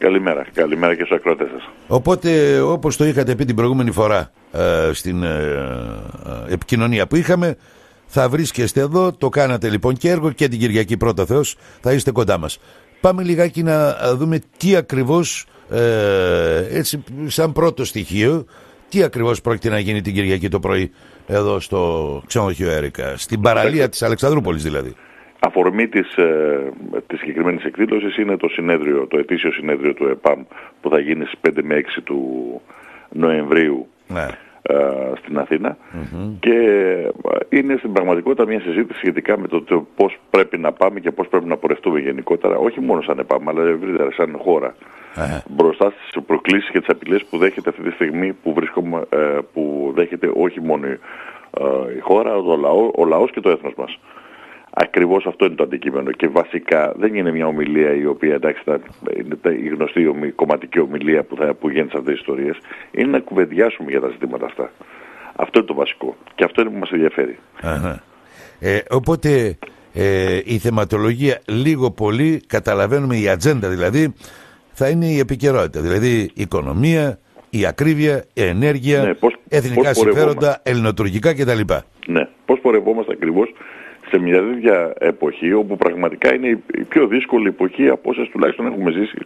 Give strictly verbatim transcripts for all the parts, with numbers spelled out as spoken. Καλημέρα, καλημέρα και στους ακροατές σας. Οπότε, όπως το είχατε πει την προηγούμενη φορά ε, στην ε, ε, επικοινωνία που είχαμε, θα βρίσκεστε εδώ, το κάνατε λοιπόν και έργο και την Κυριακή πρώτα Θεός, θα είστε κοντά μας. Πάμε λιγάκι να δούμε τι ακριβώς, ε, έτσι σαν πρώτο στοιχείο, τι ακριβώς πρόκειται να γίνει την Κυριακή το πρωί εδώ στο ξενοδοχείο Έρικα, στην παραλία της Αλεξανδρούπολης δηλαδή. Αφορμή της, ε, της συγκεκριμένης εκδήλωσης είναι το συνέδριο, το ετήσιο συνέδριο του ΕΠΑΜ που θα γίνει στις πέντε με έξι του Νοεμβρίου, ναι, ε, στην Αθήνα, mm-hmm, και είναι στην πραγματικότητα μια συζήτηση σχετικά με το, το πώς πρέπει να πάμε και πώς πρέπει να πορευτούμε γενικότερα, όχι μόνο σαν ΕΠΑΜ αλλά ευρύτερα σαν χώρα, yeah, μπροστά στις προκλήσεις και τις απειλές που δέχεται αυτή τη στιγμή που, βρίσκομαι, ε, που δέχεται όχι μόνο ε, η χώρα, ο, λαό, ο λαός και το έθνος μας. Ακριβώς αυτό είναι το αντικείμενο και βασικά δεν είναι μια ομιλία η οποία, εντάξει, είναι η γνωστή ομι, κομματική ομιλία που, θα, που γίνεται σε αυτές τις ιστορίες, είναι να κουβεντιάσουμε για τα ζητήματα αυτά. Αυτό είναι το βασικό και αυτό είναι που μας ενδιαφέρει. Ε, οπότε ε, η θεματολογία λίγο πολύ, καταλαβαίνουμε η ατζέντα δηλαδή, θα είναι η επικαιρότητα, δηλαδή η οικονομία, η ακρίβεια, η ενέργεια, ναι, πώς, εθνικά πώς συμφέροντα, ελληνοτουρκικά κτλ. Ναι, πώς πορευόμαστε ακριβώς σε μια τέτοια εποχή όπου πραγματικά είναι η πιο δύσκολη εποχή από όσες τουλάχιστον έχουμε ζήσει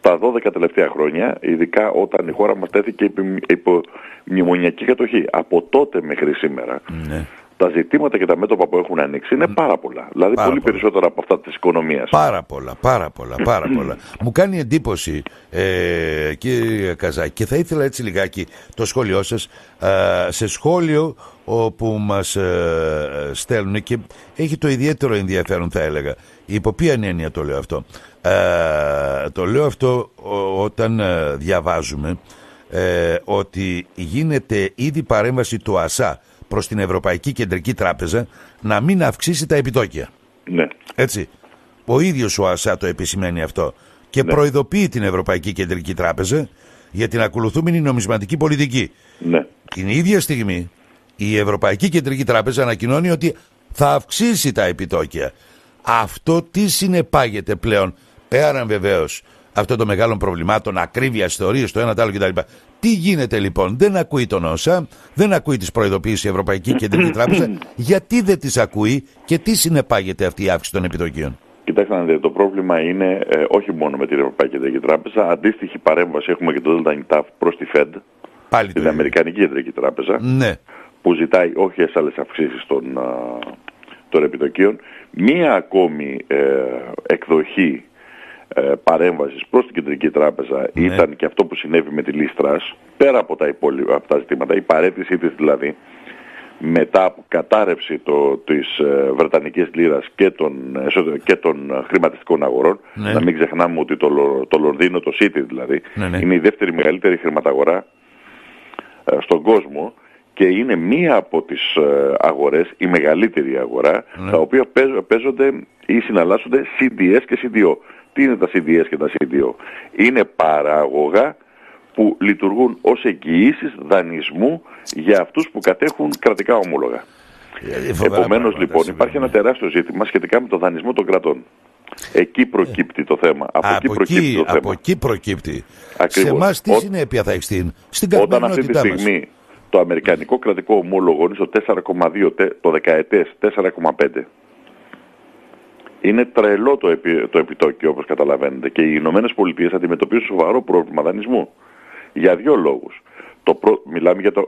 τα δώδεκα τελευταία χρόνια, ειδικά όταν η χώρα μας τέθηκε υπό μνημονιακή κατοχή. Από τότε μέχρι σήμερα, ναι, τα ζητήματα και τα μέτωπα που έχουν ανοίξει είναι πάρα πολλά. Δηλαδή πάρα πολύ πολλά, περισσότερα από αυτά της οικονομίας. Πάρα πολλά, πάρα πολλά, πάρα πολλά. Μου κάνει εντύπωση, ε, κύριε Καζάκη, και θα ήθελα έτσι λιγάκι το σχόλιο σας, ε, σε σχόλιο όπου μας ε, στέλνουν και έχει το ιδιαίτερο ενδιαφέρον, θα έλεγα. Υπό ποιαν έννοια το λέω αυτό? Ε, το λέω αυτό όταν ε, διαβάζουμε ε, ότι γίνεται ήδη παρέμβαση του ΑΣΑ προς την Ευρωπαϊκή Κεντρική Τράπεζα να μην αυξήσει τα επιτόκια. Ναι. Έτσι. Ο ίδιος ο ΑΣΑ το επισημαίνει αυτό και, ναι, προειδοποιεί την Ευρωπαϊκή Κεντρική Τράπεζα για την ακολουθούμενη νομισματική πολιτική. Ναι. Την ίδια στιγμή η Ευρωπαϊκή Κεντρική Τράπεζα ανακοινώνει ότι θα αυξήσει τα επιτόκια. Αυτό τι συνεπάγεται πλέον, πέραν βεβαίως αυτών των μεγάλων προβλημάτων, ακρίβεια, ιστορίες, το ένα το άλλο κτλ. Τι γίνεται λοιπόν? Δεν ακούει τον ΩΣΑ, δεν ακούει τις προειδοποιήσεις η Ευρωπαϊκή Κεντρική Τράπεζα. Γιατί δεν τις ακούει και τι συνεπάγεται αυτή η αύξηση των επιτοκίων? Κοιτάξτε να δείτε, το πρόβλημα είναι ε, όχι μόνο με την Ευρωπαϊκή Κεντρική Τράπεζα. αντίστοιχη παρέμβαση έχουμε και το ΔΑΝΤΑΦ προς τη ΦΕΔ, πάλι την Αμερικανική Κεντρική Τράπεζα, ναι, που ζητάει όχι σε άλλες αυξήσεις των, των επιτοκίων. Μία ακόμη ε, εκδοχή παρέμβασης προς την Κεντρική Τράπεζα, ναι, ήταν και αυτό που συνέβη με τη Λίστρας, πέρα από τα υπόλοιπα από τα ζητήματα, η παρέτησή της δηλαδή μετά από κατάρρευση το, της Βρετανικής Λίρας και των, και των χρηματιστικών αγορών, ναι, να μην ξεχνάμε ότι το, το Λονδίνο, το City δηλαδή, ναι, ναι, είναι η δεύτερη μεγαλύτερη χρηματαγορά στον κόσμο και είναι μία από τις αγορές, η μεγαλύτερη αγορά, ναι, τα οποία παίζονται ή συναλλάσσονται σι ντι ες και σι ντι ο. Τι είναι τα σι ντι ες και τα σι ντι ο? Είναι παράγωγα που λειτουργούν ως εγγυήσεις δανεισμού για αυτούς που κατέχουν κρατικά ομόλογα. Επομένως λοιπόν υπάρχει ένα τεράστιο ζήτημα σχετικά με το δανεισμό των κρατών. Εκεί προκύπτει το θέμα. Από, από, εκεί, προκύπτει εκεί, το θέμα. από εκεί προκύπτει. Ακριβώς. Σε εμάς τι Ό, συνέπεια θα έχει στην, στην καθημερινότητά μας? Όταν αυτή τη στιγμή το αμερικανικό κρατικό ομόλογο είναι στο τέσσερα κόμμα δύο, το δεκαετές τέσσερα κόμμα πέντε. Είναι τρελό το, επι, το επιτόκιο, όπως καταλαβαίνετε, και οι Ηνωμένες Πολιτείες αντιμετωπίζουν σοβαρό πρόβλημα δανεισμού. Για δύο λόγους. Το προ... Μιλάμε για το,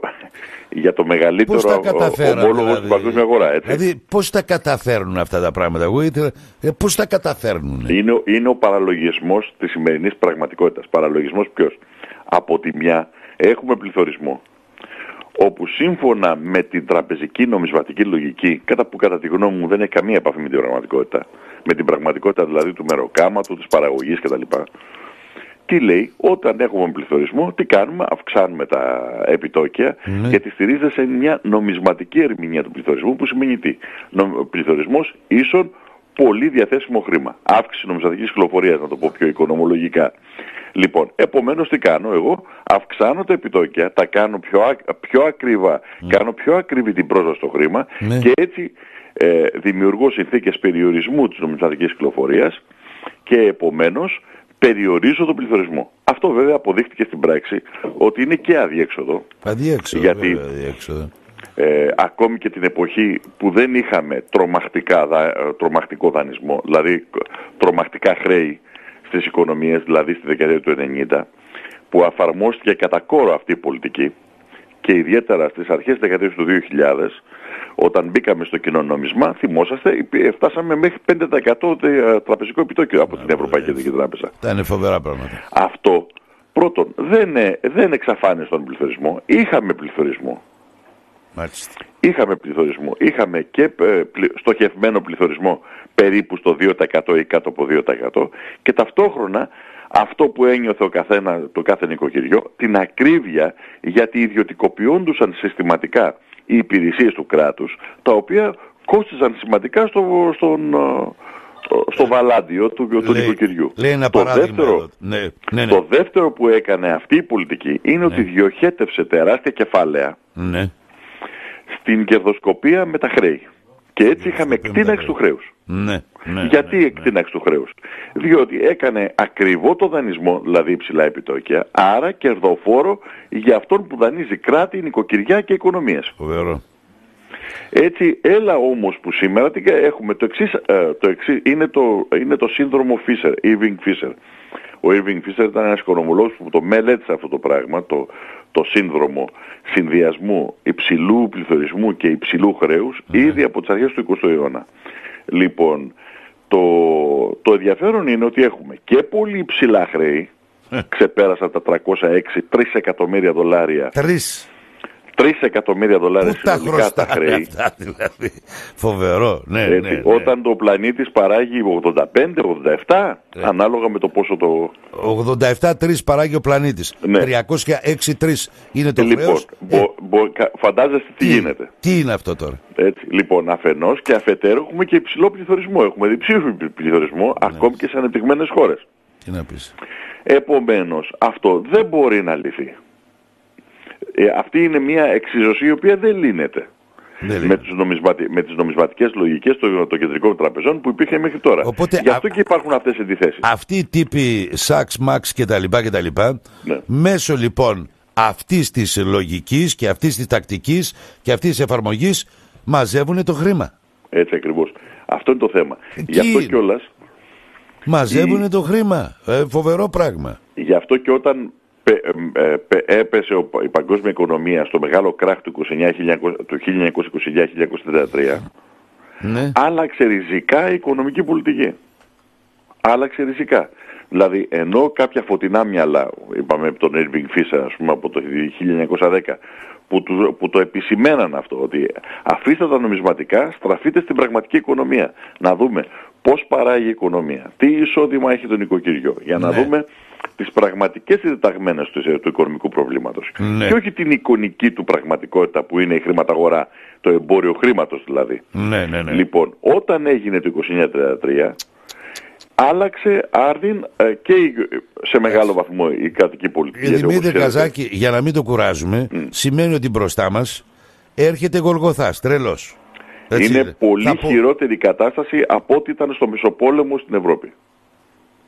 για το μεγαλύτερο ομόλογο στην παγκόσμια αγορά. Έτσι. Δηλαδή, πώς τα καταφέρνουν αυτά τα πράγματα, εγώ ήθελα. Πώς τα καταφέρνουν. Είναι, είναι ο παραλογισμός της σημερινής πραγματικότητας. Παραλογισμός ποιος? Από τη μια έχουμε πληθωρισμό, όπου σύμφωνα με την τραπεζική νομισματική λογική, κατά που κατά τη γνώμη μου δεν έχει καμία επαφή με την πραγματικότητα, με την πραγματικότητα δηλαδή του μεροκάματου, της παραγωγής κτλ. Τι λέει? Όταν έχουμε πληθωρισμό, τι κάνουμε? Αυξάνουμε τα επιτόκια, mm-hmm, γιατί στηρίζεται σε μια νομισματική ερμηνεία του πληθωρισμού που σημαίνει τι? Πληθωρισμός ίσον πολύ διαθέσιμο χρήμα. Αύξηση νομισματικής κυκλοφορίας, να το πω πιο οικονομολογικά. Λοιπόν, επομένως τι κάνω εγώ? Αυξάνω τα επιτόκια, τα κάνω πιο, α, πιο ακριβά, mm. κάνω πιο ακριβή την πρόσβαση στο χρήμα, mm. και έτσι ε, δημιουργώ συνθήκες περιορισμού της νομισματικής κυκλοφορίας και επομένως περιορίζω τον πληθωρισμό. Αυτό βέβαια αποδείχτηκε στην πράξη ότι είναι και αδιέξοδο. Αδιέξοδο, γιατί βέβαια, αδιέξοδο. Ε, ακόμη και την εποχή που δεν είχαμε τρομακτικά, τρομακτικό δανεισμό, δηλαδή τρομακτικά χρέη στις οικονομίες, δηλαδή στη δεκαετία του ενενήντα, που αφαρμόστηκε κατά κόρο αυτή η πολιτική, και ιδιαίτερα στις αρχές δεκαετίας του δύο χιλιάδες, όταν μπήκαμε στο κοινό νόμισμα, θυμόσαστε, φτάσαμε μέχρι πέντε τοις εκατό τραπεζικό επιτόκιο από την Ευρωπαϊκή Κεντρική Τράπεζα. Ήταν φοβερά πράγματα. Αυτό, πρώτον, δεν, δεν εξαφάνισε τον πληθωρισμό. Είχαμε πληθωρισμό. Μάλιστα. Είχαμε πληθωρισμό. Είχαμε και στοχευμένο πληθωρισμό περίπου στο δύο τοις εκατό ή κάτω από δύο τοις εκατό, και ταυτόχρονα αυτό που ένιωθε ο καθένα, το κάθε νοικοκυριό, την ακρίβεια, γιατί ιδιωτικοποιούντουσαν συστηματικά οι υπηρεσίες του κράτους, τα οποία κόστιζαν σημαντικά στο, στον, στο βαλάντιο του, του λέει, νοικοκυριού. Λέει ένα το, δεύτερο, ναι, ναι, ναι. το δεύτερο που έκανε αυτή η πολιτική είναι ναι. ότι διοχέτευσε τεράστια κεφάλαια ναι. στην κερδοσκοπία με τα χρέη. Και έτσι είχαμε εκτείναξη του χρέους. Ναι, ναι, Γιατί ναι, εκτείναξη ναι. του χρέους? Διότι έκανε ακριβό το δανεισμό, δηλαδή υψηλά επιτόκια, άρα κερδοφόρο για αυτόν που δανείζει κράτη, νοικοκυριά και οικονομίες. Φοβερό. Έτσι, έλα όμως που σήμερα έχουμε το εξής, το εξής είναι, το, είναι το σύνδρομο Fisher, Irving Fisher. Ο Irving Fisher ήταν ένας οικονομολόγος που το μελέτησε αυτό το πράγμα, το, το σύνδρομο συνδυασμού υψηλού πληθωρισμού και υψηλού χρέους, mm. ήδη από τις αρχές του εικοστού αιώνα. Λοιπόν, το, το ενδιαφέρον είναι ότι έχουμε και πολύ υψηλά χρέη, mm. ξεπέρασαν τα τριακόσια έξι, τρία εκατομμύρια δολάρια. Τρεις. τρία εκατομμύρια δολάρια συνολικά τα χρέη. Αυτά, δηλαδή. Φοβερό. Ναι, έτσι, ναι, ναι. Όταν το πλανήτης παράγει ογδόντα πέντε ογδόντα επτά, ναι. ανάλογα με το πόσο το... ογδόντα επτά τρία παράγει ο πλανήτης. Ναι. τριακόσια έξι τρία είναι το λοιπόν, χρέος. Μπο, μπο, φαντάζεστε τι, τι γίνεται. Τι είναι αυτό τώρα. Έτσι, λοιπόν, αφενός και αφετέρου έχουμε και υψηλό πληθωρισμό. Έχουμε διψήφιο πληθωρισμό, ναι. ακόμη και σε ανεπτυγμένες χώρες. Τι να πεις. Επομένως, αυτό δεν μπορεί να λυθεί. Ε, αυτή είναι μια εξίσωση η οποία δεν λύνεται ναι, με, τους νομισματι... με τις νομισματικές λογικές των το... κεντρικών τραπεζών που υπήρχε μέχρι τώρα. Οπότε, γι' αυτό α... και υπάρχουν αυτές οι αντιθέσεις. Αυτοί οι τύποι Σαξ, Μαξ κτλ. κτλ. Ναι. Μέσω λοιπόν αυτής της λογικής και αυτής της τακτικής και αυτής της εφαρμογής μαζεύουν το χρήμα. Έτσι ακριβώς. Αυτό είναι το θέμα. Εκεί... Γι' αυτό κιόλας... Μαζεύουν η... το χρήμα. Ε, φοβερό πράγμα. Γι' αυτό και όταν... έπεσε η παγκόσμια οικονομία στο μεγάλο κράχ του χίλια εννιακόσια είκοσι εννιά με χίλια εννιακόσια τριάντα τρία, ναι. άλλαξε ριζικά η οικονομική πολιτική. Άλλαξε ριζικά. Δηλαδή, ενώ κάποια φωτεινά μυαλά, είπαμε από τον Irving Fisher, ας πούμε, από το χίλια εννιακόσια δέκα, που, του, που το επισημαίναν αυτό, ότι αφήστε τα νομισματικά, στραφείτε στην πραγματική οικονομία. Να δούμε πώς παράγει η οικονομία, τι εισόδημα έχει το νοικοκυριό, για να ναι. δούμε τις πραγματικές συντεταγμένες του, του οικονομικού προβλήματος. Ναι. Και όχι την εικονική του πραγματικότητα που είναι η χρηματαγορά, το εμπόριο χρήματος δηλαδή. Ναι, ναι, ναι. Λοιπόν, όταν έγινε το χίλια εννιακόσια τριάντα τρία, άλλαξε άρδιν ε, και σε μεγάλο βαθμό η κρατική πολιτική. Δημήτρη Καζάκη, για να μην το κουράζουμε, mm. σημαίνει ότι μπροστά μας έρχεται Γολγοθάς, τρελός. Έτσι είναι, είναι πολύ πω... χειρότερη κατάσταση από ό,τι ήταν στο Μεσοπόλεμο στην Ευρώπη.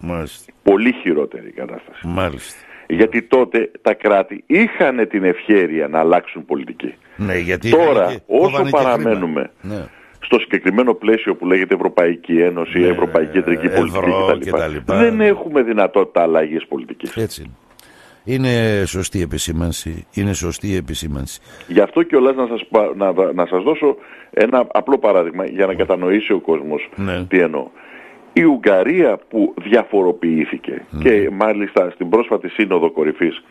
Μάλιστα. Πολύ χειρότερη η κατάσταση. Μάλιστα. Γιατί τότε τα κράτη είχαν την ευχέρεια να αλλάξουν πολιτική. Ναι, γιατί τώρα, και, όσο παραμένουμε ναι. στο συγκεκριμένο πλαίσιο που λέγεται Ευρωπαϊκή Ένωση, ναι, Ευρωπαϊκή Κεντρική Ευρώ, Πολιτική κτλ., δεν έχουμε δυνατότητα αλλαγής πολιτικής. Έτσι είναι. Είναι σωστή επισήμανση. Είναι σωστή επισήμανση. Γι' αυτό κιόλας να σας, να, να σας δώσω ένα απλό παράδειγμα για να κατανοήσει ο κόσμος ναι. τι εννοώ. Η Ουγγαρία που διαφοροποιήθηκε mm. και μάλιστα στην πρόσφατη σύνοδο κορυφής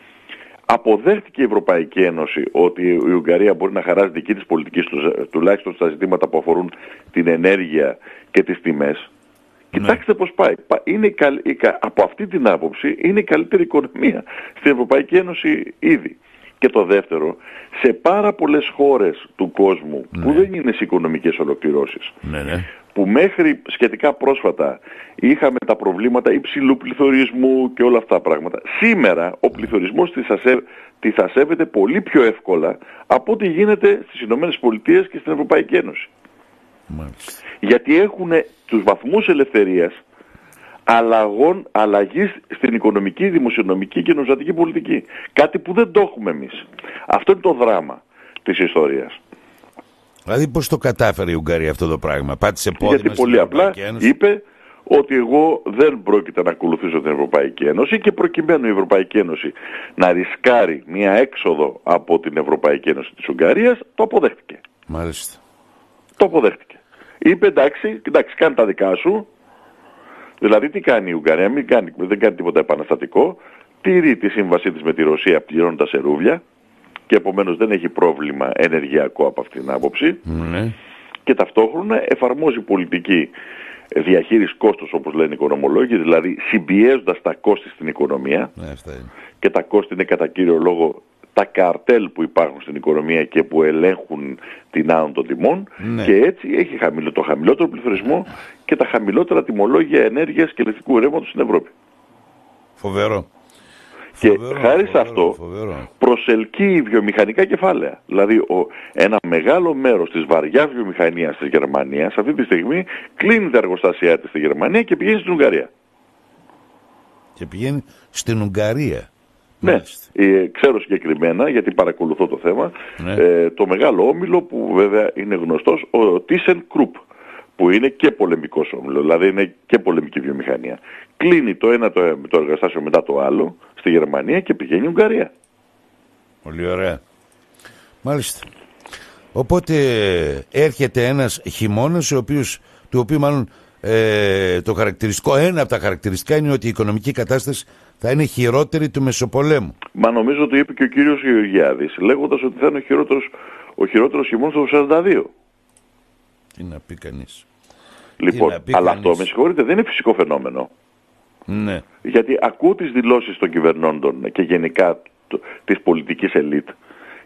αποδέχτηκε η Ευρωπαϊκή Ένωση ότι η Ουγγαρία μπορεί να χαράσει δική της πολιτική, τουλάχιστον στα ζητήματα που αφορούν την ενέργεια και τις τιμές. Mm. Κοιτάξτε πώς πάει. Είναι η καλ... Από αυτή την άποψη είναι η καλύτερη οικονομία στην Ευρωπαϊκή Ένωση ήδη. Και το δεύτερο, σε πάρα πολλές χώρες του κόσμου mm. που δεν είναι σε οικονομικές ολοκληρώσεις, mm. που μέχρι σχετικά πρόσφατα είχαμε τα προβλήματα υψηλού πληθωρισμού και όλα αυτά τα πράγματα. Σήμερα ο πληθωρισμός τη θα σέβεται πολύ πιο εύκολα από ό,τι γίνεται στις ΗΠΑ και στην Ευρωπαϊκή Ένωση. Μάλιστα. Γιατί έχουν τους βαθμούς ελευθερίας αλλαγών, αλλαγής στην οικονομική, δημοσιονομική και νομισματική πολιτική. Κάτι που δεν το έχουμε εμείς. Αυτό είναι το δράμα της ιστορίας. Δηλαδή πώς το κατάφερε η Ουγγαρία αυτό το πράγμα? Πάτησε πόδι. Γιατί πολύ απλά είπε ότι εγώ δεν πρόκειται να ακολουθήσω την Ευρωπαϊκή Ένωση, και προκειμένου η Ευρωπαϊκή Ένωση να ρισκάρει μια έξοδο από την Ευρωπαϊκή Ένωση της Ουγγαρίας, το αποδέχτηκε. Μάλιστα. Το αποδέχτηκε. Είπε εντάξει, εντάξει, κάνε τα δικά σου. Δηλαδή τι κάνει η Ουγγαρία? Μην κάνει, δεν κάνει τίποτα επαναστατικό. Τηρεί τη σύμβασή της με τη Ρωσία πληρώνοντα σε ρούβλια, και επομένως δεν έχει πρόβλημα ενεργειακό από αυτήν την άποψη. Mm. Και ταυτόχρονα εφαρμόζει πολιτική διαχείριση κόστος, όπως λένε οι οικονομολόγοι, δηλαδή συμπιέζοντας τα κόστη στην οικονομία. Mm. Και τα κόστη είναι κατά κύριο λόγο τα καρτέλ που υπάρχουν στην οικονομία και που ελέγχουν την άνω των τιμών. Mm. Και έτσι έχει χαμηλό, το χαμηλότερο πληθωρισμό mm. και τα χαμηλότερα τιμολόγια ενέργειας και ηλεκτρικού ρεύματος στην Ευρώπη. Φοβερό. Και φοβερό, χάρη φοβερό, σε αυτό φοβερό. προσελκύει βιομηχανικά κεφάλαια. Δηλαδή ο, ένα μεγάλο μέρος της βαριάς βιομηχανίας της Γερμανίας αυτή τη στιγμή κλείνει τα εργοστάσια της στη Γερμανία και πηγαίνει στην Ουγγαρία. Και πηγαίνει στην Ουγγαρία. Ναι, ε, ξέρω συγκεκριμένα γιατί παρακολουθώ το θέμα, ναι. ε, το μεγάλο όμιλο που βέβαια είναι γνωστός, ο ThyssenKrupp, που είναι και πολεμικός όμιλο, δηλαδή είναι και πολεμική βιομηχανία. Κλείνει το ένα το, το εργοστάσιο μετά το άλλο στη Γερμανία και πηγαίνει η Ουγγαρία. Πολύ ωραία. Μάλιστα. Οπότε έρχεται ένας χειμώνας, ο οποίος, του οποίου μάλλον ε, το χαρακτηριστικό, ένα από τα χαρακτηριστικά είναι ότι η οικονομική κατάσταση θα είναι χειρότερη του Μεσοπολέμου. Μα νομίζω το είπε και ο κύριος Γεωργιάδης, λέγοντας ότι θα είναι ο χειρότερος, ο χειρότερος χειμώνας του σαράντα δύο. Τι να πει κανείς. Λοιπόν, αλλά κανείς. αυτό, με συγχωρείτε, δεν είναι φυσικό φαινόμενο. Ναι. Γιατί ακούω τις δηλώσεις των κυβερνώντων και γενικά της πολιτικής ελίτ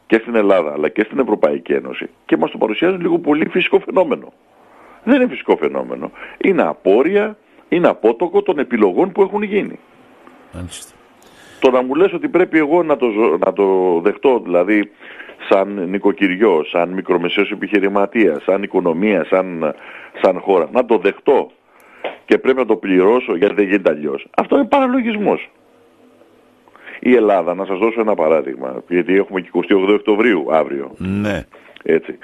και στην Ελλάδα αλλά και στην Ευρωπαϊκή Ένωση και μας το παρουσιάζουν λίγο πολύ φυσικό φαινόμενο. Δεν είναι φυσικό φαινόμενο. Είναι απόρρια, είναι απότοκο των επιλογών που έχουν γίνει. Μάλιστα. Το να μου λες ότι πρέπει εγώ να το, να το δεχτώ, δηλαδή σαν νοικοκυριό, σαν μικρομεσαίος επιχειρηματίας, σαν οικονομία, σαν, σαν χώρα, να το δεχτώ και πρέπει να το πληρώσω γιατί δεν γίνεται αλλιώς. Αυτό είναι παραλογισμός. Η Ελλάδα, να σας δώσω ένα παράδειγμα, γιατί έχουμε και εικοστή όγδοη Οκτωβρίου αύριο. Ναι. Έτσι.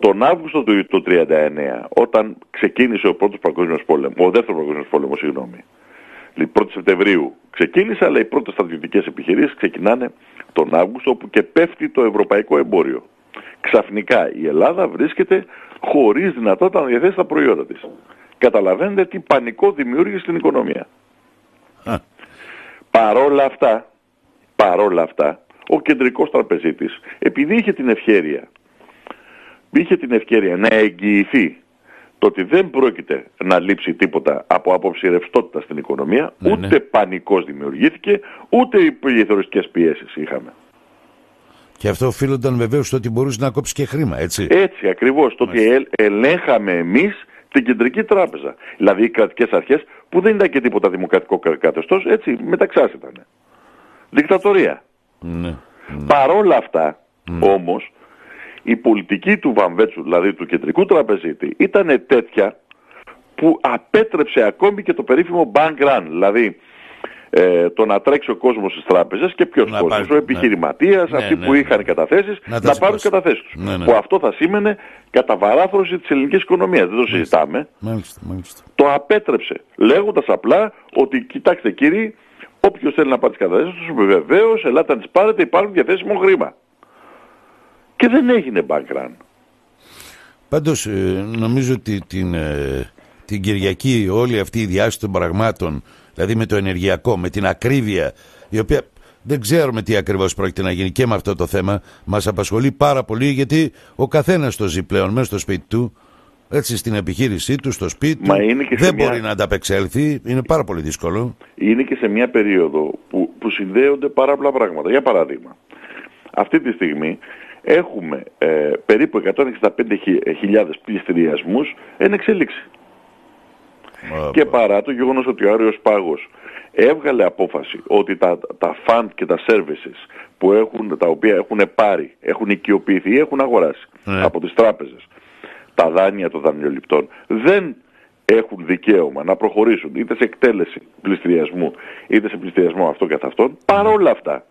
Τον Αύγουστο του, του τριάντα εννέα, όταν ξεκίνησε ο πρώτος παγκόσμιος πόλεμος, ο δεύτερος παγκόσμιος πόλεμος, συγγνώμη, πρώτη Σεπτεμβρίου ξεκίνησε, αλλά οι πρώτες στρατιωτικές επιχειρήσεις ξεκινάνε τον Αύγουστο, όπου και πέφτει το ευρωπαϊκό εμπόριο. Ξαφνικά η Ελλάδα βρίσκεται χωρίς δυνατότητα να διαθέσει τα προϊόντα της. Καταλαβαίνετε τι πανικό δημιούργησε στην οικονομία. Α. Παρόλα αυτά, παρόλα αυτά, ο κεντρικός τραπεζίτης, επειδή είχε την ευκαιρία, είχε την ευκαιρία να εγγυηθεί το ότι δεν πρόκειται να λείψει τίποτα από άποψη ρευστότητα στην οικονομία, ναι, ούτε ναι. πανικός δημιουργήθηκε, ούτε οι πληθωριστικές πιέσεις είχαμε. Και αυτό οφείλονταν βεβαίως στο ότι μπορούσε να κόψει και χρήμα, έτσι. Έτσι ακριβώς, το ότι ελ, ελέγχαμε εμείς την κεντρική τράπεζα. Δηλαδή οι κρατικές αρχές που δεν ήταν και τίποτα δημοκρατικό καθεστώς, έτσι, μεταξάς ήταν. Δικτατορία. Ναι, ναι. Παρόλα αυτά, ναι. όμως, η πολιτική του Βαμβέτσου, δηλαδή του κεντρικού τραπεζίτη, ήταν τέτοια που απέτρεψε ακόμη και το περίφημο bank run, δηλαδή ε, το να τρέξει ο κόσμος στις τράπεζες και ποιος να κόσμος, πάρει, ο επιχειρηματίας, ναι, αυτοί ναι, που ναι, είχαν ναι. καταθέσεις, να, να πάρουν καταθέσεις τους. Ναι, ναι. Που αυτό θα σήμαινε καταβαράθρωση της ελληνικής οικονομίας, δεν το συζητάμε. Μάλιστα, μάλιστα. Το απέτρεψε, λέγοντας απλά ότι κοιτάξτε κύριοι, όποιος θέλει να πάρει τις καταθέσεις τους, βεβαίως, ελάτε να τις πάρετε, υπάρχουν διαθέσιμο χρήμα. Και δεν έγινε background. Πάντως νομίζω ότι την, την Κυριακή όλη αυτή η διάσταση των πραγμάτων, δηλαδή με το ενεργειακό, με την ακρίβεια, η οποία δεν ξέρουμε τι ακριβώς πρόκειται να γίνει και με αυτό το θέμα, μας απασχολεί πάρα πολύ γιατί ο καθένας το ζει πλέον μέσα στο σπίτι του, έτσι, στην επιχείρησή του, στο σπίτι του, δεν μια... μπορεί να ανταπεξέλθει, είναι πάρα πολύ δύσκολο. Είναι και σε μια περίοδο που, που συνδέονται πάρα πολλά πράγματα. Για παράδειγμα, αυτή τη στιγμή έχουμε ε, περίπου εκατόν εξήντα πέντε χιλιάδες πληστηριασμούς εν εξέλιξη. Άρα. Και παρά το γεγονός ότι ο Άριος Πάγος έβγαλε απόφαση ότι τα, τα fund και τα services που έχουν, τα οποία έχουν πάρει, έχουν οικειοποιηθεί ή έχουν αγοράσει ναι. από τις τράπεζες, τα δάνεια των δανειοληπτών δεν έχουν δικαίωμα να προχωρήσουν είτε σε εκτέλεση πληστηριασμού είτε σε πληστηριασμό αυτών καθ' αυτών, παρόλα αυτά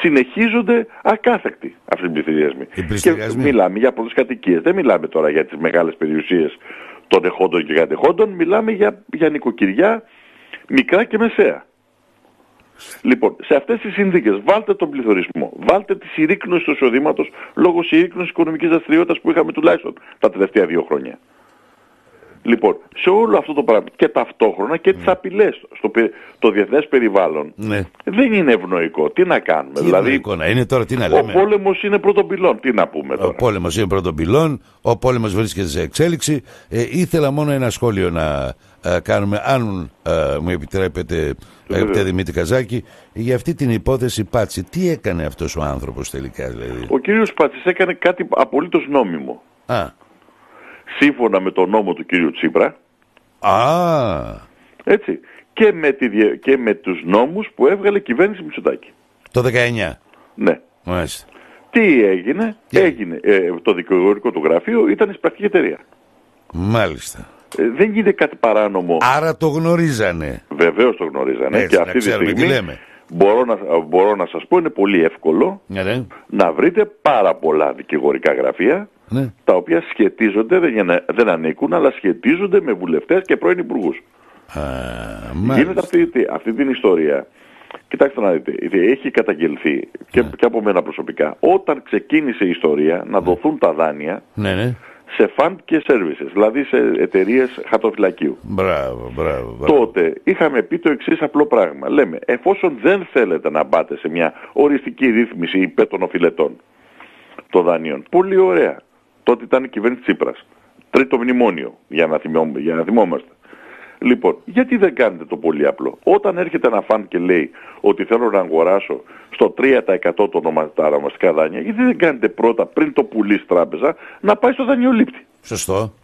συνεχίζονται ακάθεκτοι αυτοί οι πληστηριασμοί. Και μιλάμε για πολλές κατοικίες. Δεν μιλάμε τώρα για τις μεγάλες περιουσίες των εχόντων και κατεχόντων, μιλάμε για, για νοικοκυριά μικρά και μεσαία. Λοιπόν, σε αυτές τις συνθήκες βάλτε τον πληθωρισμό, βάλτε τη συρρίκνωση του εισοδήματος λόγω συρρίκνωσης οικονομικής δραστηριότητας που είχαμε τουλάχιστον τα τελευταία δύο χρόνια. Λοιπόν, σε όλο αυτό το πράγμα και ταυτόχρονα και τις απειλές στο το διεθνές περιβάλλον, ναι, δεν είναι ευνοϊκό. Τι να κάνουμε, τι δηλαδή. Ευνοϊκό, είναι τώρα, τι να λέμε. Ο πόλεμος είναι πρώτον πυλών. Τι να πούμε τώρα. Ο πόλεμος είναι πρώτον πυλών. Ο πόλεμος βρίσκεται σε εξέλιξη. Ε, ήθελα μόνο ένα σχόλιο να ε, κάνουμε, αν ε, μου επιτρέπετε, αγαπητέ Δημήτρη Καζάκη, για αυτή την υπόθεση Πάτση. Τι έκανε αυτός ο άνθρωπος τελικά, δηλαδή. Ο κύριος Πάτσης έκανε κάτι απολύτως νόμιμο. Α. Σύμφωνα με τον νόμο του κυρίου Τσίπρα. Α. Έτσι. Και με, τη, και με τους νόμους που έβγαλε η κυβέρνηση Μητσοτάκη. Το δεκαεννιά. Ναι. Μάλιστα. Τι έγινε. Yeah. Έγινε. Ε, το δικηγορικό του γραφείο ήταν εισπρακτική εταιρεία. Μάλιστα. Ε, δεν γίνεται κάτι παράνομο. Άρα το γνωρίζανε. Βεβαίως το γνωρίζανε. Έτσι, και αυτή τη στιγμή μπορώ να, μπορώ να σας πω είναι πολύ εύκολο, yeah, να βρείτε πάρα πολλά δικηγορικά γραφεία. Ναι. Τα οποία σχετίζονται, δεν, δεν ανήκουν, αλλά σχετίζονται με βουλευτές και πρώην υπουργούς. Γίνεται αυτή, αυτή την ιστορία. Κοιτάξτε να δείτε, έχει καταγγελθεί και, ναι, και από μένα προσωπικά. Όταν ξεκίνησε η ιστορία να, ναι, δοθούν τα δάνεια, ναι, ναι, σε fund και services, δηλαδή σε εταιρείες χαρτοφυλακίου. Μπράβο, μπράβο, μπράβο. Τότε είχαμε πει το εξής απλό πράγμα. Λέμε, εφόσον δεν θέλετε να πάτε σε μια οριστική ρύθμιση υπέρ των οφειλετών των δανείων, πολύ ωραία. Τότε ήταν η κυβέρνηση Τσίπρας. Τρίτο μνημόνιο, για να, θυμιώ, για να θυμόμαστε. Λοιπόν, γιατί δεν κάνετε το πολύ απλό. Όταν έρχεται ένα φαν και λέει ότι θέλω να αγοράσω στο τρία τοις εκατό τα ονομαστικά δάνεια, γιατί δεν κάνετε πρώτα, πριν το πουλήσει τράπεζα, να πάει στο δανειολήπτη. Σωστό.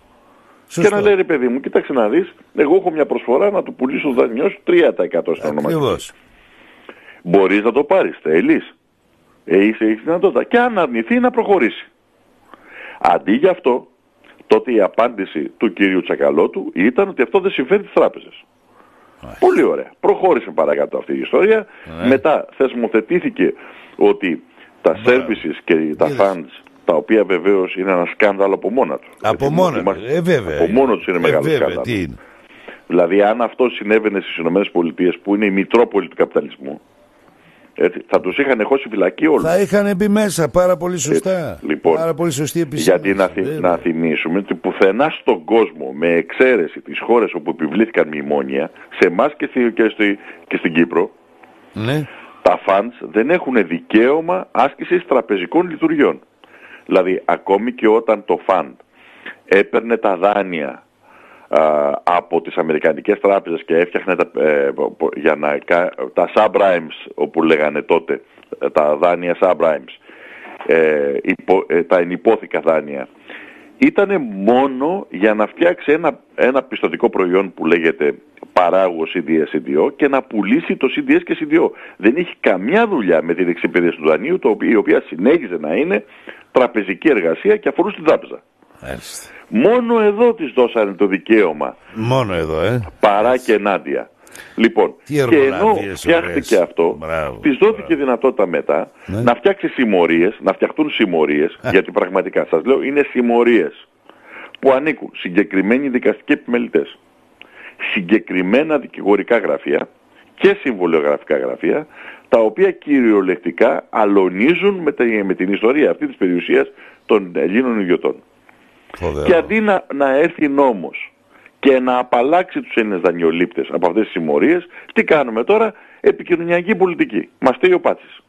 Και Σωστό. να λέει, ρε παιδί μου, κοίταξε να δεις, εγώ έχω μια προσφορά να του πουλήσω το δάνειό σου τρία τοις εκατό στα ονομαστικά. Μπορείς να το πάρεις, θέλεις. Ε, είσαι, έχεις δυνατότητα. Και αν αρνηθεί, να προχωρήσει. Αντί γι' αυτό, τότε η απάντηση του κυρίου Τσακαλώτου ήταν ότι αυτό δεν συμφέρει τις τράπεζες. Άρα. Πολύ ωραία. Προχώρησε παρακάτω αυτή η ιστορία. Άρα. Μετά θεσμοθετήθηκε ότι τα Άρα. services και Άρα. τα funds, τα οποία βεβαίως είναι ένα σκάνδαλο από μόνα τους. Από μόνα τους, ε, βέβαια. Από μόνο τους είναι ε, μεγάλο βέβαια. σκάνδαλο. Τι είναι. Δηλαδή, αν αυτό συνέβαινε στις ΗΠΑ, που είναι η μητρόπολη του καπιταλισμού, έτσι, θα τους είχαν χώσει φυλακή όλους. Θα είχαν μπει μέσα, πάρα πολύ σωστά. Έτσι, λοιπόν, πάρα πολύ σωστή επισήμανση. Γιατί να, θυ- να θυμίσουμε ότι πουθενά στον κόσμο, με εξαίρεση τις χώρες όπου επιβλήθηκαν μνημόνια, σε εμάς και, στη, και, στη, και στην Κύπρο, ναι, τα funds δεν έχουν δικαίωμα άσκησης τραπεζικών λειτουργιών. Δηλαδή, ακόμη και όταν το fund έπαιρνε τα δάνεια α, από τις αμερικανικές τράπεζες και έφτιαχνε τα, ε, για να, τα subprimes, όπου λέγανε τότε, τα δάνεια subprimes, ε, υπο, ε, τα ενυπόθηκα δάνεια, ήτανε μόνο για να φτιάξει ένα, ένα πιστωτικό προϊόν που λέγεται παράγω σι ντι ες, σι ντι ο και να πουλήσει το σι ντι ες και σι ντι ο. Δεν έχει καμιά δουλειά με την εξυπηρέτηση του δανείου, το, η οποία συνέχιζε να είναι τραπεζική εργασία και αφορούσε την τράπεζα. Άλιστα. Μόνο εδώ τις δώσανε το δικαίωμα. Μόνο εδώ, ε. Παρά Άλιστα. και ενάντια. Λοιπόν, και ενώ φτιάχτηκε αυτό, μπράβο, της δόθηκε μπράβο. δυνατότητα μετά, ναι, να φτιάξει συμμορίες, να φτιαχτούν συμμορίες, γιατί πραγματικά σας λέω είναι συμμορίες που ανήκουν συγκεκριμένοι δικαστικοί επιμελητές, συγκεκριμένα δικηγορικά γραφεία και συμβολιογραφικά γραφεία, τα οποία κυριολεκτικά αλωνίζουν με, τα, με την ιστορία αυτή της περιουσίας των Ελλήνων ιδιωτών. Φοβερό. Και αντί να, να έρθει νόμος και να απαλλάξει τους Έλληνες δανειολήπτες από αυτές τις συμμορίες, τι κάνουμε τώρα? Επικοινωνιακή πολιτική. Μας στέλνει ο Πάτσης.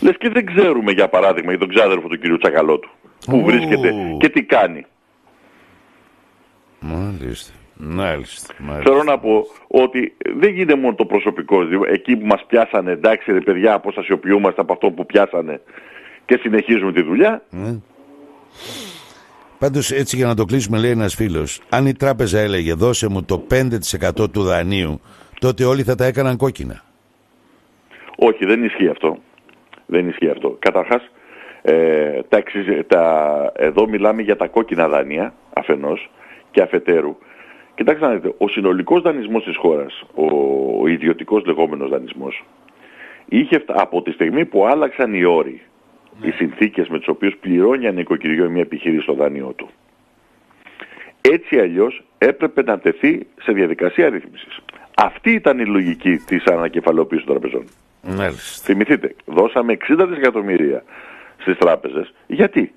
Λες και δεν ξέρουμε, για παράδειγμα, για τον ξάδερφο του κυρίου Τσακαλώτου που Ου. βρίσκεται και τι κάνει. Μάλιστα. Μάλιστα, μάλιστα. Θέλω να πω ότι δεν γίνεται μόνο το προσωπικό. Εκεί που μας πιάσανε, εντάξει ρε παιδιά, αποστασιοποιούμαστε από αυτό που πιάσανε και συνεχίζουμε τη δουλειά. Mm. Πάντως, έτσι για να το κλείσουμε, λέει ένας φίλος, αν η τράπεζα έλεγε δώσε μου το πέντε τοις εκατό του δανείου, τότε όλοι θα τα έκαναν κόκκινα. Όχι, δεν ισχύει αυτό. Δεν ισχύει αυτό. Καταρχάς, ε, τα, τα, εδώ μιλάμε για τα κόκκινα δάνεια, αφενός, και αφετέρου, Κοιτάξτε να δείτε, ο συνολικός δανεισμός της χώρας, ο, ο ιδιωτικός λεγόμενος δανεισμός, είχε, από τη στιγμή που άλλαξαν οι όροι, οι συνθήκες με τις οποίες πληρώνει ένα οικοκυριό ή μια επιχείρηση το δάνειό του, έτσι αλλιώς έπρεπε να τεθεί σε διαδικασία ρύθμισης. Αυτή ήταν η λογική της ανακεφαλοποίησης των τραπεζών. Μάλιστα. Θυμηθείτε, δώσαμε εξήντα δισεκατομμύρια στις τράπεζες. Γιατί?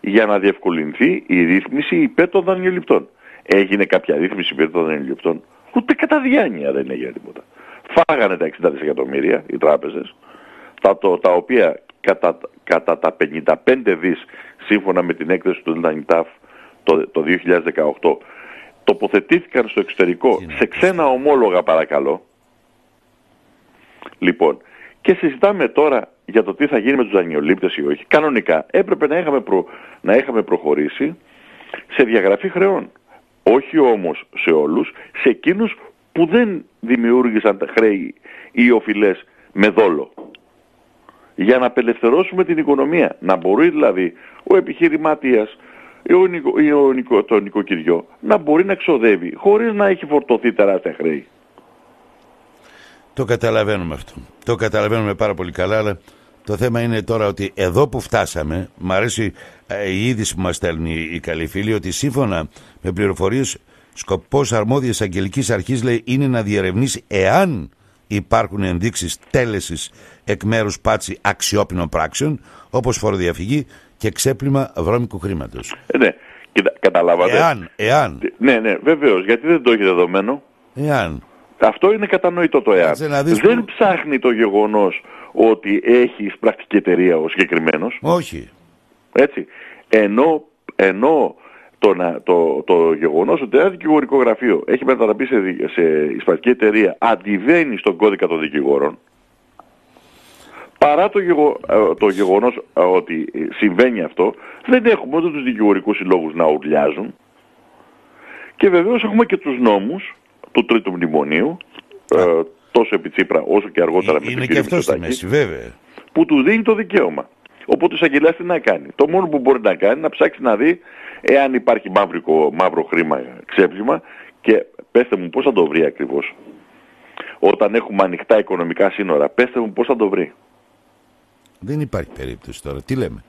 Για να διευκολυνθεί η ρύθμιση υπέρ των δανειοληπτών. Έγινε κάποια ρύθμιση υπέρ των δανειοληπτών? Ούτε κατά διάνοια δεν έγινε τίποτα. Φάγανε τα εξήντα δισεκατομμύρια οι τράπεζες, τα, το, τα οποία κατά, κατά τα πενήντα πέντε δις σύμφωνα με την έκθεση του ΔΑΝΤΑΦ το, το δύο χιλιάδες δεκαοκτώ τοποθετήθηκαν στο εξωτερικό, σε ξένα ομόλογα παρακαλώ. Λοιπόν, και συζητάμε τώρα για το τι θα γίνει με τους δανειολήπτες ή όχι. Κανονικά έπρεπε να είχαμε, προ, να είχαμε προχωρήσει σε διαγραφή χρεών. Όχι όμως σε όλους, σε εκείνους που δεν δημιούργησαν τα χρέη ή οφειλές με δόλο. Για να απελευθερώσουμε την οικονομία. Να μπορεί δηλαδή ο επιχειρηματίας ή ο νοικο, ή ο νοικο, το νοικοκυριό να μπορεί να ξοδεύει χωρίς να έχει φορτωθεί τεράστια χρέη. Το καταλαβαίνουμε αυτό. Το καταλαβαίνουμε πάρα πολύ καλά, αλλά το θέμα είναι τώρα ότι εδώ που φτάσαμε, μου αρέσει η είδηση που μας στέλνει η καλή φίλη, ότι σύμφωνα με πληροφορίες, σκοπός αρμόδιας αγγελικής αρχής, λέει, είναι να διερευνήσει εάν υπάρχουν ενδείξεις τέλεσης εκ μέρους πάτσι αξιόπινων πράξεων, όπως φοροδιαφυγή και ξέπλυμα βρώμικου χρήματος. Ε, ναι, Κοίτα, καταλάβατε. Εάν, εάν. Ναι, ναι, βεβαίως, γιατί δεν το έχει δεδομένο. Εάν. Αυτό είναι κατανοητό το εάν. Δεν που... ψάχνει το γεγονός ότι έχει εισπρακτική εταιρεία ο συγκεκριμένος. Όχι. Έτσι. Ενώ, ενώ το, το, το γεγονός ότι ένα δικηγορικό γραφείο έχει μετατραπεί σε, σε εισπρακτική εταιρεία αντιβαίνει στον κώδικα των δικηγόρων, παρά το, γεγο, το γεγονός ότι συμβαίνει αυτό, δεν έχουμε ούτε τους δικηγορικούς συλλόγους να ουρλιάζουν και βεβαίως έχουμε και τους νόμους του τρίτου μνημονίου, ε, τόσο επί Τσίπρα όσο και αργότερα είναι με τον κύριο Μητσοτάκη, που του δίνει το δικαίωμα. Οπότε ο εισαγγελέας τι να κάνει? Το μόνο που μπορεί να κάνει είναι να ψάξει να δει εάν υπάρχει μαύρικο, μαύρο χρήμα, ξέπλυμα, και πέστε μου πώς θα το βρει ακριβώς. Όταν έχουμε ανοιχτά οικονομικά σύνορα, πέστε μου πώς θα το βρει. Δεν υπάρχει περίπτωση τώρα, τι λέμε.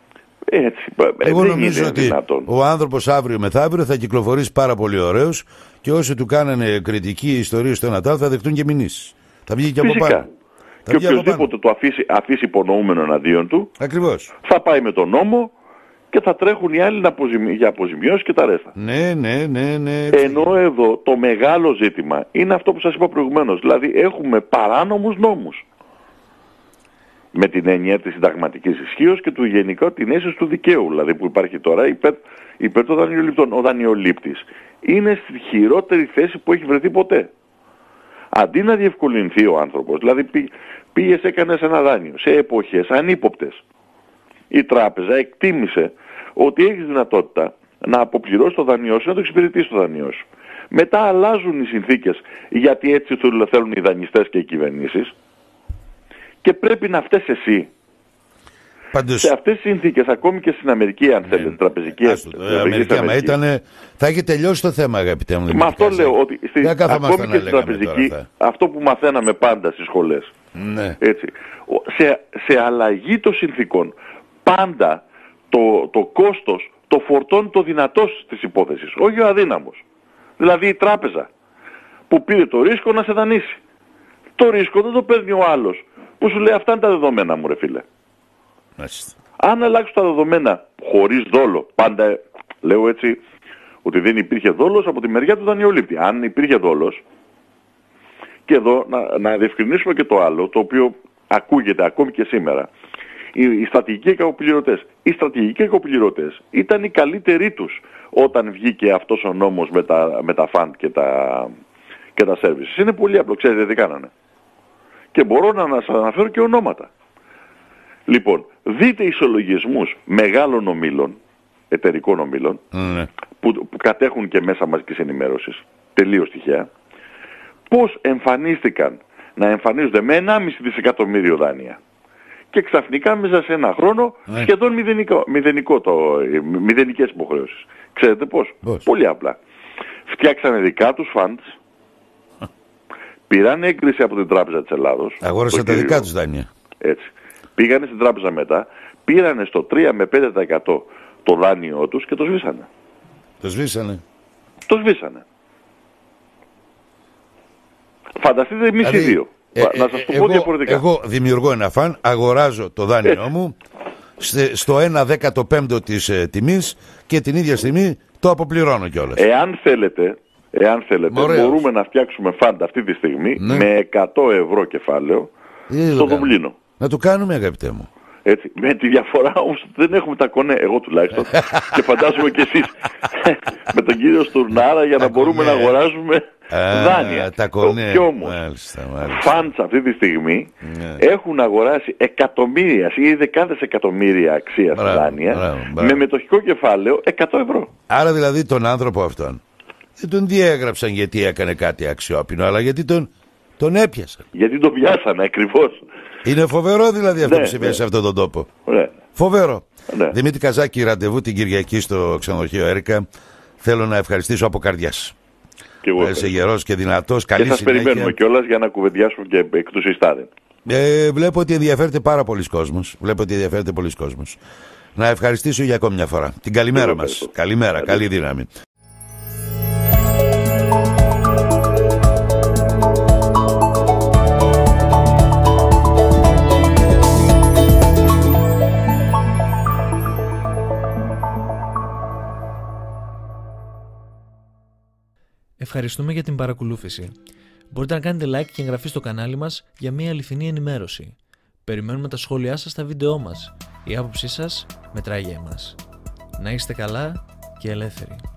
Έτσι, εγώ νομίζω ότι δυνατόν. Ο άνθρωπος αύριο μεθαύριο θα κυκλοφορήσει πάρα πολύ ωραίος και όσοι του κάνανε κριτική ιστορία στο Νατάλ θα δεχτούν και μηνύσεις. Θα βγει και φυσικά από πάνω. Και οποιοδήποτε το αφήσει, αφήσει υπονοούμενο εναντίον του, ακριβώς, θα πάει με τον νόμο και θα τρέχουν οι άλλοι για αποζημιώσεις και τα ρέστα. Ναι, ναι, ναι, ναι. Ενώ εδώ το μεγάλο ζήτημα είναι αυτό που σας είπα προηγουμένως. Δηλαδή έχουμε παράνομους νόμους, με την έννοια της συνταγματικής ισχύως και του γενικά την αίσθηση του δικαίου, δηλαδή που υπάρχει τώρα υπέρ, υπέρ των δανειολήπτων. Ο δανειολήπτης είναι στη χειρότερη θέση που έχει βρεθεί ποτέ. Αντί να διευκολυνθεί ο άνθρωπος, δηλαδή πή, πήγες έκανες ένα δάνειο σε εποχές ανύποπτες, η τράπεζα εκτίμησε ότι έχεις δυνατότητα να αποπληρώσεις το δανειό σου, να το εξυπηρετήσεις το δανειό σου. Μετά αλλάζουν οι συνθήκες, γιατί έτσι θέλουν οι δανειστές και οι κυβερνήσεις. Και πρέπει να φταίς εσύ. Πάντως, σε αυτές τις συνθήκες, ακόμη και στην Αμερική, αν θέλετε, ναι, τραπεζική αστυνομία. Ήτανε... Θα είχε τελειώσει το θέμα, αγαπητέ μου. Μα αυτό λέω, ότι στη... ακόμη και στην τραπεζική, τώρα, αυτό που μαθαίναμε πάντα στις σχολές. Ναι. Έτσι, σε, σε αλλαγή των συνθήκων, πάντα το, το κόστος το φορτώνει το δυνατός της υπόθεσης, όχι ο αδύναμος. Δηλαδή η τράπεζα που πήρε το ρίσκο να σε δανείσει. Το ρίσκο δεν το παίρνει ο άλλος, που σου λέει αυτά είναι τα δεδομένα μου, ρε φίλε. Μάλιστα. Αν αλλάξω τα δεδομένα χωρίς δόλο, πάντα λέω έτσι ότι δεν υπήρχε δόλος από τη μεριά του δανειολήπτη. Αν υπήρχε δόλος, και εδώ να, να διευκρινίσουμε και το άλλο, το οποίο ακούγεται ακόμη και σήμερα, οι, οι στρατηγικοί κακοπληρωτές. Οι στρατηγικοί κακοπληρωτές ήταν οι καλύτεροι τους όταν βγήκε αυτός ο νόμος με τα, με τα φαντ και τα, και τα services. Είναι πολύ απλό, ξέρετε τι κάνανε. Και μπορώ να σας αναφέρω και ονόματα. Λοιπόν, δείτε ισολογισμούς μεγάλων ομίλων, εταιρικών ομίλων, mm. που, που κατέχουν και μέσα μαζικής ενημέρωσης, τελείως τυχαία, πώς εμφανίστηκαν να εμφανίζονται με ενάμιση δισεκατομμύριο δάνεια και ξαφνικά μέσα σε ένα χρόνο mm. σχεδόν μηδενικό, μηδενικό το, μηδενικές υποχρεώσεις. Ξέρετε πώς? Πώς? Πολύ απλά. Φτιάξανε δικά τους funds, πήραν έγκριση από την Τράπεζα της Ελλάδος. Αγόρασαν τα δικά τους δάνεια. Έτσι. Πήγανε στην τράπεζα μετά, πήρανε στο τρία με πέντε τοις εκατό το δάνειό τους και το σβήσανε. Το σβήσανε. Το σβήσανε. Φανταστείτε εμείς οι δύο. Ε, ε, να σας το πω εγώ, διαφορετικά. Εγώ δημιουργώ ένα φαν, αγοράζω το δάνειό μου στο ένα δέκατο πέμπτο της ε, τιμής και την ίδια στιγμή το αποπληρώνω κιόλας. Εάν θέλετε, εάν θέλετε μπορούμε να φτιάξουμε φαντ αυτή τη στιγμή, ναι, με εκατό ευρώ κεφάλαιο στο Δουβλίνο. Να το κάνουμε, αγαπητέ μου. Έτσι, με τη διαφορά όμως δεν έχουμε τα κονέ, εγώ τουλάχιστον, και φαντάζομαι κι εσείς με τον κύριο Στουρνάρα, για να μπορούμε να αγοράζουμε δάνεια. Τα κονέ. Κι όμως, φαντς αυτή τη στιγμή έχουν αγοράσει εκατομμύρια ή δεκάδες εκατομμύρια αξίας δάνεια με μετοχικό κεφάλαιο εκατό ευρώ. Άρα δηλαδή τον άνθρωπο αυτόν δεν τον διέγραψαν γιατί έκανε κάτι αξιόπινο, αλλά γιατί τον... Τον έπιασαν. Γιατί τον πιάσανε ακριβώς. Είναι φοβερό δηλαδή αυτό, ναι, που συμβαίνει, ναι, σε αυτόν τον τόπο. Ναι. Φοβερό. Ναι. Δημήτρη Καζάκη, ραντεβού την Κυριακή στο ξενοδοχείο Έρικα. Θέλω να ευχαριστήσω από καρδιάς. Και εγώ. Είσαι γερός και δυνατός. Καλή συνέχεια. Και σας περιμένουμε κιόλας για να κουβεντιάσουμε και εκ του συστάδεν. Ε, βλέπω ότι ενδιαφέρεται πάρα πολλοί κόσμος. Βλέπω ότι ενδιαφέρεται πολλοί κόσμος. Να ευχαριστήσω για ακόμη μια φορά. Την καλημέρα μας. Καλημέρα. Καλή, καλή δύναμη. Ευχαριστούμε για την παρακολούθηση. Μπορείτε να κάνετε like και εγγραφή στο κανάλι μας για μια αληθινή ενημέρωση. Περιμένουμε τα σχόλιά σας στα βίντεό μας. Η άποψή σας μετράει για εμάς. Να είστε καλά και ελεύθεροι.